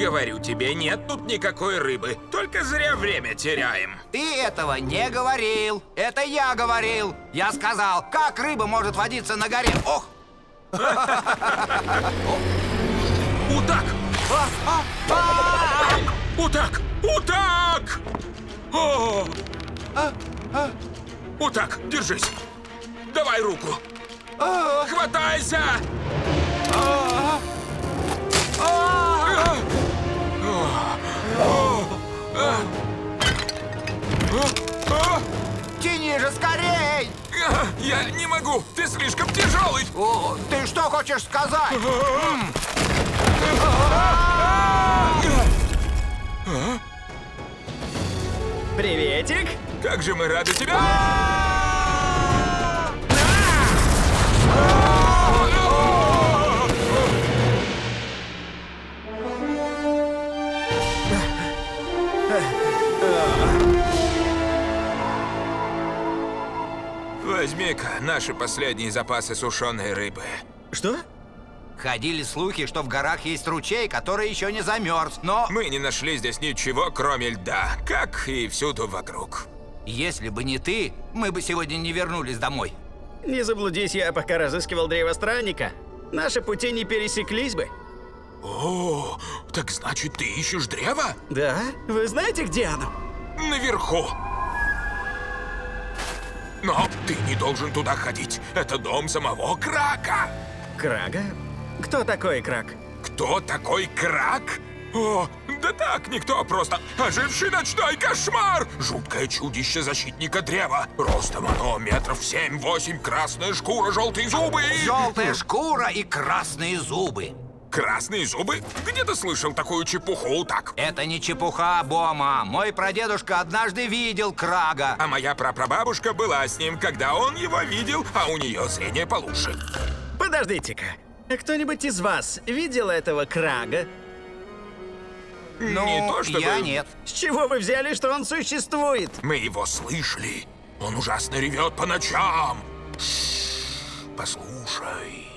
Говорю тебе, нет тут никакой рыбы. Только зря время теряем. Ты этого не говорил. Это я говорил. Я сказал, как рыба может водиться на горе. Ох! Утак! Утак! Утак! Утак, держись. Давай руку. Хватайся! Тяни же скорей! Я не могу, ты слишком тяжелый. О, ты что хочешь сказать? Приветик! Как же мы рады тебя! Возьми-ка наши последние запасы сушеной рыбы. Что? Ходили слухи, что в горах есть ручей, который еще не замерз, но... Мы не нашли здесь ничего, кроме льда, как и всюду вокруг. Если бы не ты, мы бы сегодня не вернулись домой. Не заблудись я, пока разыскивал древо странника. Наши пути не пересеклись бы. О, так значит, ты ищешь древо? Да. Вы знаете, где оно? Наверху. Но ты не должен туда ходить. Это дом самого Крака. Крака? Кто такой Крак? Кто такой Крак? О, да так никто, просто оживший ночной кошмар! Жуткое чудище защитника древа. Ростом оно 7–8 метров, красная шкура, желтые зубы и... Желтая шкура и красные зубы. Красные зубы? Где ты слышал такую чепуху, так? Это не чепуха, Бома. Мой прадедушка однажды видел Крага. А моя прапрабабушка была с ним, когда он его видел, а у нее зрение получше. Подождите-ка. Кто-нибудь из вас видел этого Крага? Ну, не то, чтобы... я нет. С чего вы взяли, что он существует? Мы его слышали. Он ужасно ревет по ночам. Послушай.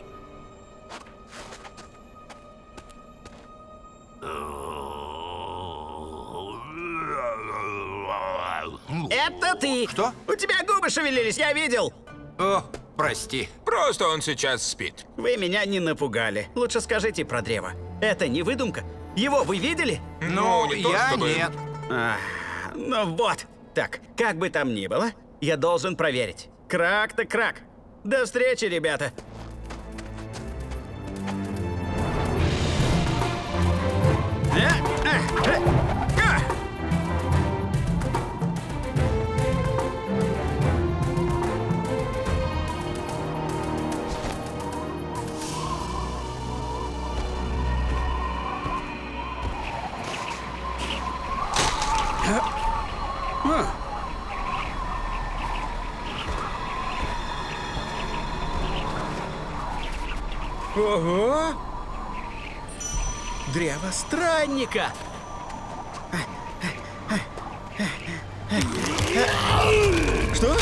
Это ты! Что? У тебя губы шевелились, я видел! О, прости. Просто он сейчас спит. Вы меня не напугали. Лучше скажите про древо. Это не выдумка? Его вы видели? Ну, я нет. Ну вот. Так, как бы там ни было, я должен проверить. Крак-то крак. До встречи, ребята. Ого! Древо странника! Что?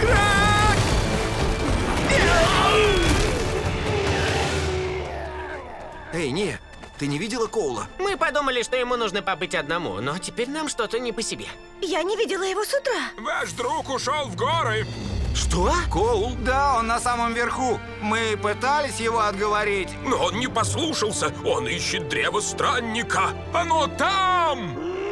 Крак! Эй, не, ты не видела Коула? Мы подумали, что ему нужно побыть одному, но теперь нам что-то не по себе. Я не видела его с утра. Ваш друг ушел в горы. Что? Коул? Да, он на самом верху. Мы пытались его отговорить. Но он не послушался. Он ищет древо странника. Оно там!